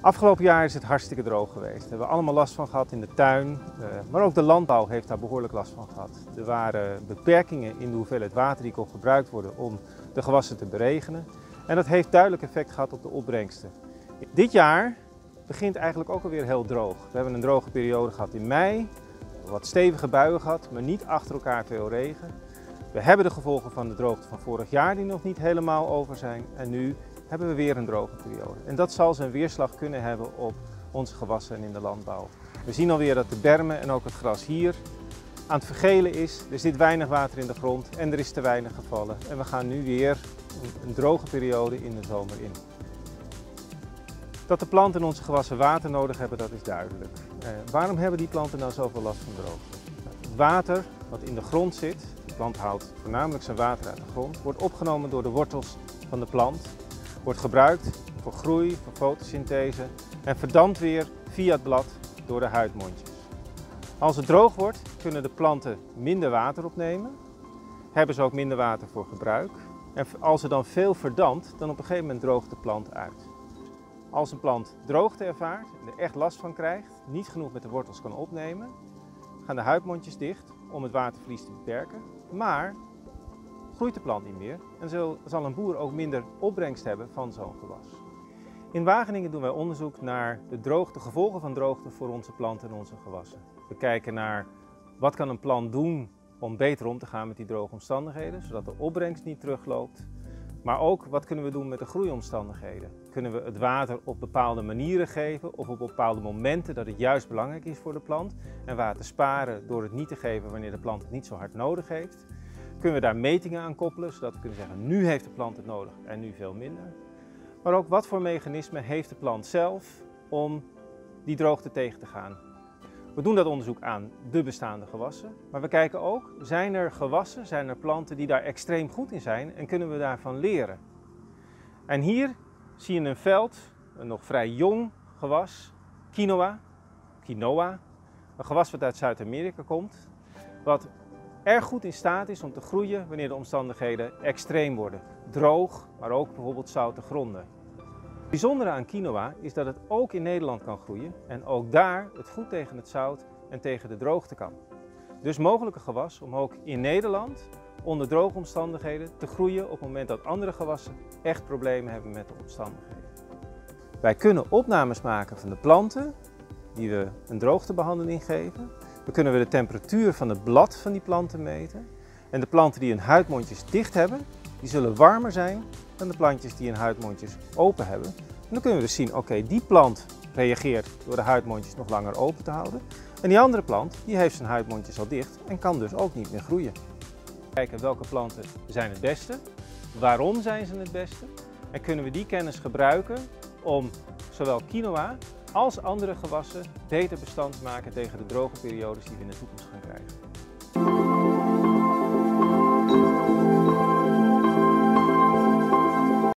Afgelopen jaar is het hartstikke droog geweest. Daar hebben we allemaal last van gehad in de tuin, maar ook de landbouw heeft daar behoorlijk last van gehad. Er waren beperkingen in de hoeveelheid water die kon gebruikt worden om de gewassen te beregenen. En dat heeft duidelijk effect gehad op de opbrengsten. Dit jaar begint eigenlijk ook alweer heel droog. We hebben een droge periode gehad in mei, wat stevige buien gehad, maar niet achter elkaar veel regen. We hebben de gevolgen van de droogte van vorig jaar die nog niet helemaal over zijn en nu hebben we weer een droge periode. En dat zal zijn weerslag kunnen hebben op onze gewassen en in de landbouw. We zien alweer dat de bermen en ook het gras hier aan het vergelen is. Er zit weinig water in de grond en er is te weinig gevallen. En we gaan nu weer een droge periode in de zomer in. Dat de planten en onze gewassen water nodig hebben, dat is duidelijk. Waarom hebben die planten nou zoveel last van droogte? Het water wat in de grond zit, de plant haalt voornamelijk zijn water uit de grond, wordt opgenomen door de wortels van de plant. Wordt gebruikt voor groei, voor fotosynthese en verdampt weer via het blad door de huidmondjes. Als het droog wordt, kunnen de planten minder water opnemen, hebben ze ook minder water voor gebruik. En als er dan veel verdampt, dan op een gegeven moment droogt de plant uit. Als een plant droogte ervaart en er echt last van krijgt, niet genoeg met de wortels kan opnemen, gaan de huidmondjes dicht om het waterverlies te beperken, maar groeit de plant niet meer en zal een boer ook minder opbrengst hebben van zo'n gewas. In Wageningen doen wij onderzoek naar de gevolgen van droogte voor onze planten en onze gewassen. We kijken naar wat kan een plant doen om beter om te gaan met die droge omstandigheden, zodat de opbrengst niet terugloopt. Maar ook wat kunnen we doen met de groeiomstandigheden. Kunnen we het water op bepaalde manieren geven of op bepaalde momenten dat het juist belangrijk is voor de plant. En water sparen door het niet te geven wanneer de plant het niet zo hard nodig heeft. Kunnen we daar metingen aan koppelen, zodat we kunnen zeggen nu heeft de plant het nodig en nu veel minder. Maar ook wat voor mechanismen heeft de plant zelf om die droogte tegen te gaan. We doen dat onderzoek aan de bestaande gewassen, maar we kijken ook, zijn er gewassen, zijn er planten die daar extreem goed in zijn en kunnen we daarvan leren. En hier zie je een veld, een nog vrij jong gewas, quinoa, een gewas wat uit Zuid-Amerika komt, wat erg goed in staat is om te groeien wanneer de omstandigheden extreem worden. Droog, maar ook bijvoorbeeld zoute gronden. Het bijzondere aan quinoa is dat het ook in Nederland kan groeien en ook daar het goed tegen het zout en tegen de droogte kan. Dus mogelijke gewas om ook in Nederland onder droge omstandigheden te groeien op het moment dat andere gewassen echt problemen hebben met de omstandigheden. Wij kunnen opnames maken van de planten die we een droogtebehandeling geven. Dan kunnen we de temperatuur van het blad van die planten meten. En de planten die hun huidmondjes dicht hebben, die zullen warmer zijn dan de plantjes die hun huidmondjes open hebben. En dan kunnen we dus zien, oké, die plant reageert door de huidmondjes nog langer open te houden. En die andere plant, die heeft zijn huidmondjes al dicht en kan dus ook niet meer groeien. Kijken welke planten zijn het beste, waarom zijn ze het beste. En kunnen we die kennis gebruiken om zowel quinoa als andere gewassen beter bestand maken tegen de droge periodes die we in de toekomst gaan krijgen.